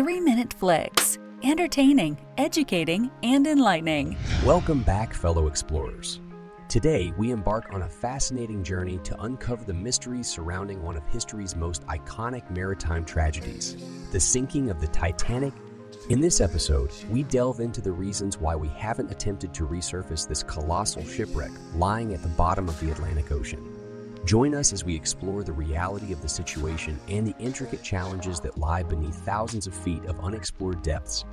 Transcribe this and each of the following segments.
3 Minute Flicks. Entertaining, educating, and enlightening. Welcome back, fellow explorers. Today, we embark on a fascinating journey to uncover the mysteries surrounding one of history's most iconic maritime tragedies, the sinking of the Titanic. In this episode, we delve into the reasons why we haven't attempted to resurface this colossal shipwreck lying at the bottom of the Atlantic Ocean. Join us as we explore the reality of the situation and the intricate challenges that lie beneath thousands of feet of unexplored depths.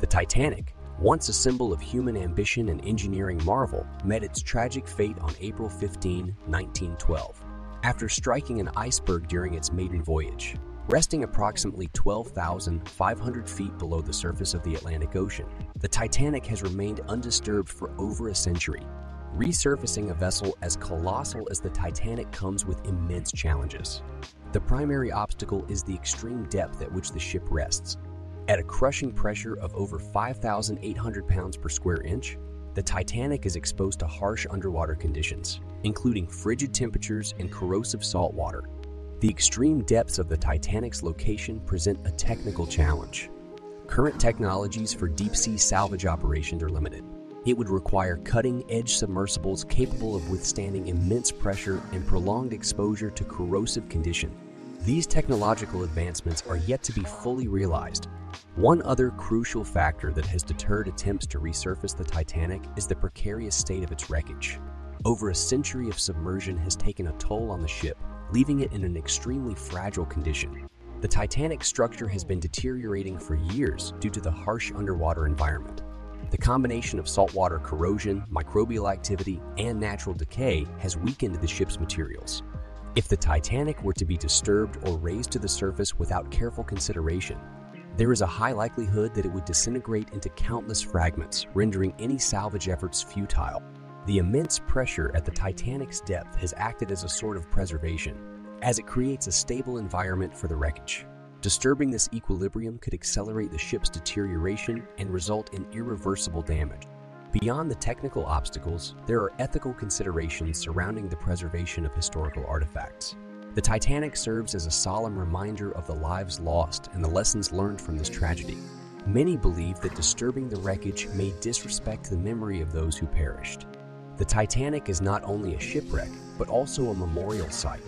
The Titanic, once a symbol of human ambition and engineering marvel, met its tragic fate on April 15, 1912, after striking an iceberg during its maiden voyage, resting approximately 12,500 feet below the surface of the Atlantic Ocean. The Titanic has remained undisturbed for over a century. Resurfacing a vessel as colossal as the Titanic comes with immense challenges. The primary obstacle is the extreme depth at which the ship rests. At a crushing pressure of over 5,800 pounds per square inch, the Titanic is exposed to harsh underwater conditions, including frigid temperatures and corrosive salt water. The extreme depths of the Titanic's location present a technical challenge. Current technologies for deep-sea salvage operations are limited. It would require cutting-edge submersibles capable of withstanding immense pressure and prolonged exposure to corrosive conditions. These technological advancements are yet to be fully realized. One other crucial factor that has deterred attempts to resurface the Titanic is the precarious state of its wreckage. Over a century of submersion has taken a toll on the ship, leaving it in an extremely fragile condition. The Titanic structure has been deteriorating for years due to the harsh underwater environment. The combination of saltwater corrosion, microbial activity, and natural decay has weakened the ship's materials. If the Titanic were to be disturbed or raised to the surface without careful consideration, there is a high likelihood that it would disintegrate into countless fragments, rendering any salvage efforts futile. The immense pressure at the Titanic's depth has acted as a sort of preservation, as it creates a stable environment for the wreckage. Disturbing this equilibrium could accelerate the ship's deterioration and result in irreversible damage. Beyond the technical obstacles, there are ethical considerations surrounding the preservation of historical artifacts. The Titanic serves as a solemn reminder of the lives lost and the lessons learned from this tragedy. Many believe that disturbing the wreckage may disrespect the memory of those who perished. The Titanic is not only a shipwreck, but also a memorial site.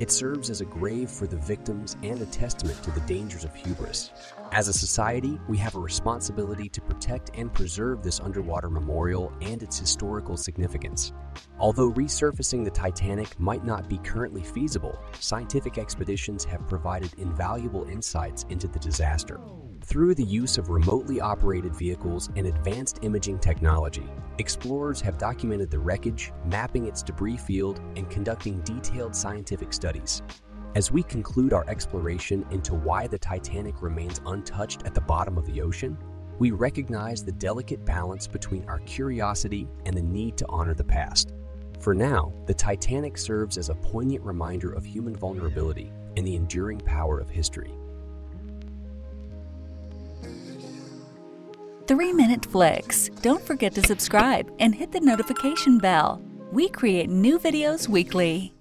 It serves as a grave for the victims and a testament to the dangers of hubris. As a society, we have a responsibility to protect and preserve this underwater memorial and its historical significance. Although resurfacing the Titanic might not be currently feasible, scientific expeditions have provided invaluable insights into the disaster. Through the use of remotely operated vehicles and advanced imaging technology, explorers have documented the wreckage, mapping its debris field, and conducting detailed scientific studies. As we conclude our exploration into why the Titanic remains untouched at the bottom of the ocean, we recognize the delicate balance between our curiosity and the need to honor the past. For now, the Titanic serves as a poignant reminder of human vulnerability and the enduring power of history. 3 Minute Flicks. Don't forget to subscribe and hit the notification bell. We create new videos weekly.